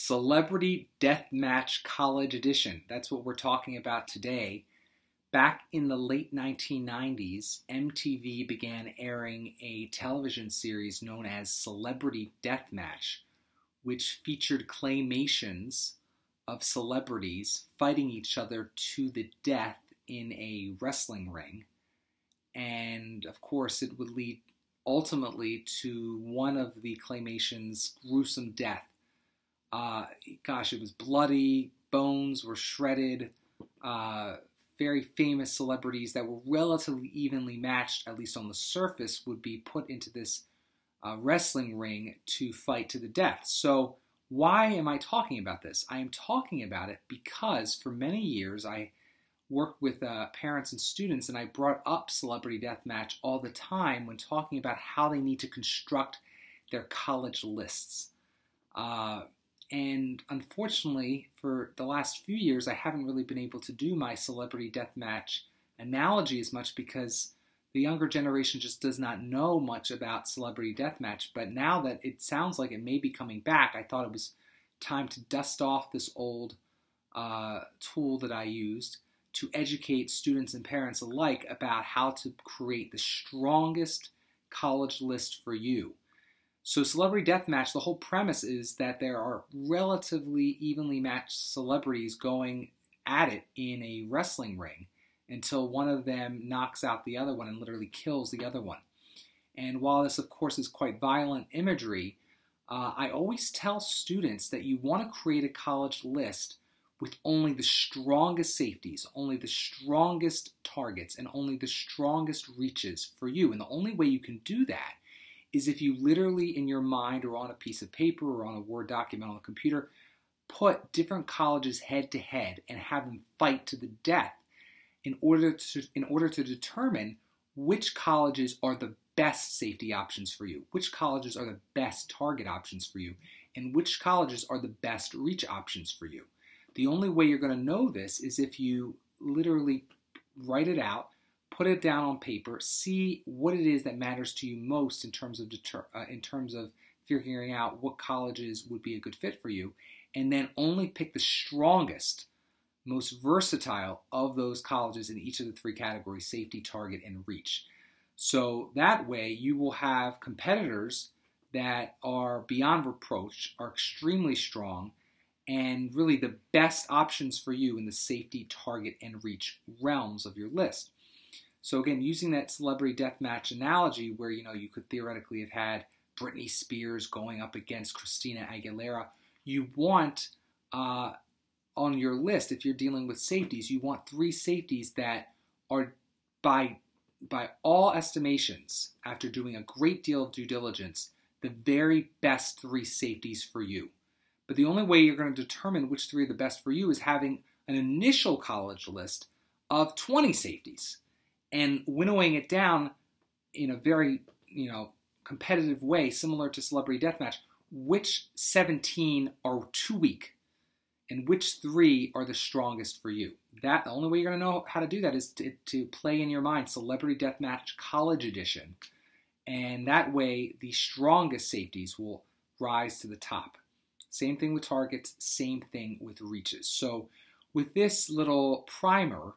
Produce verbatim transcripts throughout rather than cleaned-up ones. Celebrity Deathmatch College Edition. That's what we're talking about today. Back in the late nineteen nineties, M T V began airing a television series known as Celebrity Deathmatch, which featured claymations of celebrities fighting each other to the death in a wrestling ring. And of course, it would lead ultimately to one of the claymation's gruesome death. Uh, gosh, it was bloody, bones were shredded, uh, very famous celebrities that were relatively evenly matched, at least on the surface, would be put into this uh, wrestling ring to fight to the death. So why am I talking about this? I am talking about it because for many years I worked with uh, parents and students, and I brought up Celebrity Deathmatch all the time when talking about how they need to construct their college lists. Uh, And unfortunately, for the last few years, I haven't really been able to do my Celebrity Deathmatch analogy as much because the younger generation just does not know much about Celebrity Deathmatch. But now that it sounds like it may be coming back, I thought it was time to dust off this old uh, tool that I used to educate students and parents alike about how to create the strongest college list for you. So Celebrity Deathmatch, the whole premise is that there are relatively evenly matched celebrities going at it in a wrestling ring until one of them knocks out the other one and literally kills the other one. And while this, of course, is quite violent imagery, uh, I always tell students that you want to create a college list with only the strongest safeties, only the strongest targets, and only the strongest reaches for you. And the only way you can do that is if you literally in your mind or on a piece of paper or on a Word document on a computer, put different colleges head to head and have them fight to the death in order to, in order to determine which colleges are the best safety options for you, which colleges are the best target options for you, and which colleges are the best reach options for you. The only way you're going to know this is if you literally write it out, put it down on paper, see what it is that matters to you most in terms of deter uh, in terms of figuring out what colleges would be a good fit for you, and then only pick the strongest, most versatile of those colleges in each of the three categories, safety, target, and reach. So that way you will have competitors that are beyond reproach, are extremely strong, and really the best options for you in the safety, target, and reach realms of your list. So again, using that Celebrity Deathmatch analogy where, you know, you could theoretically have had Britney Spears going up against Christina Aguilera, you want uh, on your list, if you're dealing with safeties, you want three safeties that are by, by all estimations, after doing a great deal of due diligence, the very best three safeties for you. But the only way you're going to determine which three are the best for you is having an initial college list of twenty safeties and winnowing it down in a very, you know, competitive way, similar to Celebrity Deathmatch, which seventeen are too weak and which three are the strongest for you. That, the only way you're going to know how to do that is to, to play in your mind Celebrity Deathmatch College Edition. And that way, the strongest safeties will rise to the top. Same thing with targets, same thing with reaches. So with this little primer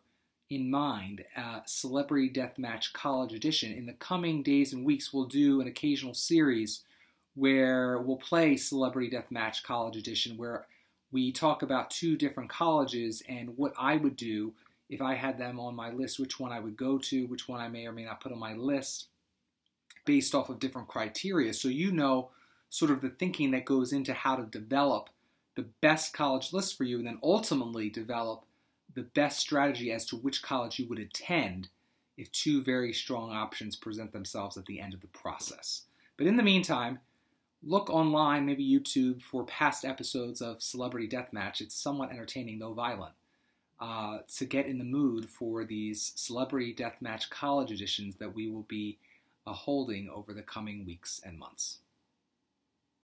in mind, uh, Celebrity Deathmatch College Edition, in the coming days and weeks we'll do an occasional series where we'll play Celebrity Deathmatch College Edition, where we talk about two different colleges and what I would do if I had them on my list, which one I would go to, which one I may or may not put on my list based off of different criteria. So you know sort of the thinking that goes into how to develop the best college list for you, and then ultimately develop the best strategy as to which college you would attend if two very strong options present themselves at the end of the process. But in the meantime, look online, maybe YouTube, for past episodes of Celebrity Deathmatch. It's somewhat entertaining, though violent, uh, to get in the mood for these Celebrity Deathmatch College Editions that we will be uh, holding over the coming weeks and months.